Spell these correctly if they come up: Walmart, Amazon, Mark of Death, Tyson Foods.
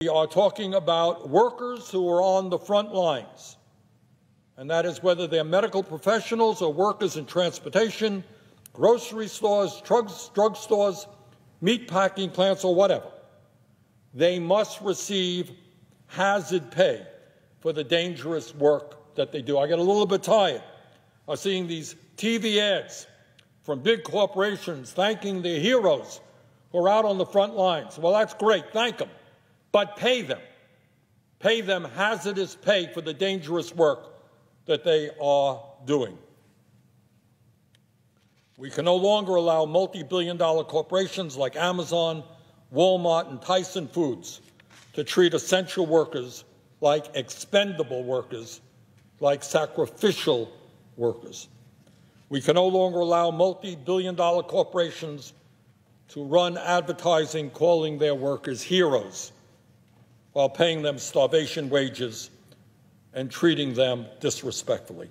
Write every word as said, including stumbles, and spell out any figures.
We are talking about workers who are on the front lines, and that is whether they're medical professionals or workers in transportation, grocery stores, drugs, drug stores, meat packing plants, or whatever. They must receive hazard pay for the dangerous work that they do. I get a little bit tired of seeing these T V ads from big corporations thanking their heroes who are out on the front lines. Well, that's great. Thank them. But pay them. Pay them hazardous pay for the dangerous work that they are doing. We can no longer allow multi-billion dollar corporations like Amazon, Walmart, and Tyson Foods to treat essential workers like expendable workers, like sacrificial workers. We can no longer allow multi-billion dollar corporations to run advertising calling their workers heroes, while paying them starvation wages and treating them disrespectfully.